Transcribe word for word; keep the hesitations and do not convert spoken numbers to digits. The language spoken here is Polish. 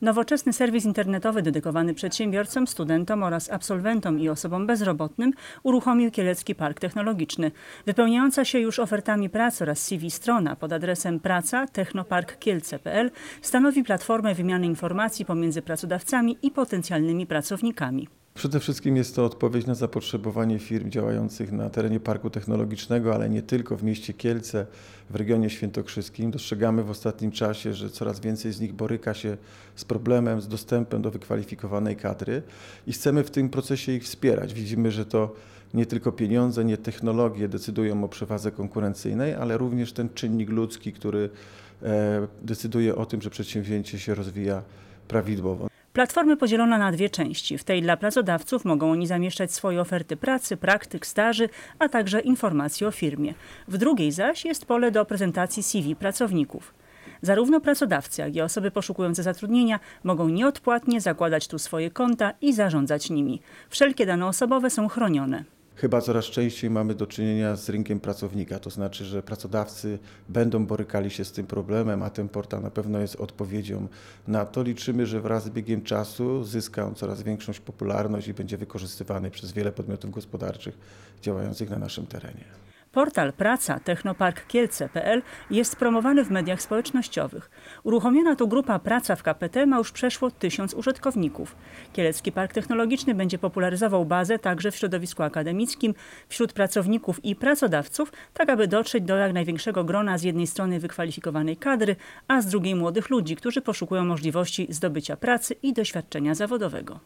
Nowoczesny serwis internetowy dedykowany przedsiębiorcom, studentom oraz absolwentom i osobom bezrobotnym uruchomił Kielecki Park Technologiczny. Wypełniająca się już ofertami prac oraz C V strona pod adresem praca kropka technopark kropka kielce kropka pe el stanowi platformę wymiany informacji pomiędzy pracodawcami i potencjalnymi pracownikami. Przede wszystkim jest to odpowiedź na zapotrzebowanie firm działających na terenie Parku Technologicznego, ale nie tylko, w mieście Kielce, w regionie świętokrzyskim. Dostrzegamy w ostatnim czasie, że coraz więcej z nich boryka się z problemem, z dostępem do wykwalifikowanej kadry i chcemy w tym procesie ich wspierać. Widzimy, że to nie tylko pieniądze, nie technologie decydują o przewadze konkurencyjnej, ale również ten czynnik ludzki, który decyduje o tym, że przedsięwzięcie się rozwija prawidłowo. Platformę podzielono na dwie części. W tej dla pracodawców mogą oni zamieszczać swoje oferty pracy, praktyk, staży, a także informacje o firmie. W drugiej zaś jest pole do prezentacji C V pracowników. Zarówno pracodawcy, jak i osoby poszukujące zatrudnienia mogą nieodpłatnie zakładać tu swoje konta i zarządzać nimi. Wszelkie dane osobowe są chronione. Chyba coraz częściej mamy do czynienia z rynkiem pracownika, to znaczy, że pracodawcy będą borykali się z tym problemem, a ten portal na pewno jest odpowiedzią na to. Liczymy, że wraz z biegiem czasu zyska on coraz większą popularność i będzie wykorzystywany przez wiele podmiotów gospodarczych działających na naszym terenie. Portal praca kropka technopark kropka kielce kropka pe el jest promowany w mediach społecznościowych. Uruchomiona tu grupa Praca w K P T ma już przeszło tysiąc użytkowników. Kielecki Park Technologiczny będzie popularyzował bazę także w środowisku akademickim, wśród pracowników i pracodawców, tak aby dotrzeć do jak największego grona z jednej strony wykwalifikowanej kadry, a z drugiej młodych ludzi, którzy poszukują możliwości zdobycia pracy i doświadczenia zawodowego.